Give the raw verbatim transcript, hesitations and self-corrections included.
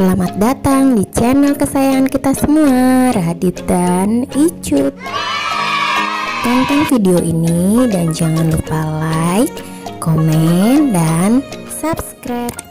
Selamat datang di channel kesayangan kita semua, Radit dan Ichut. Tonton video ini dan jangan lupa like, komen, dan subscribe.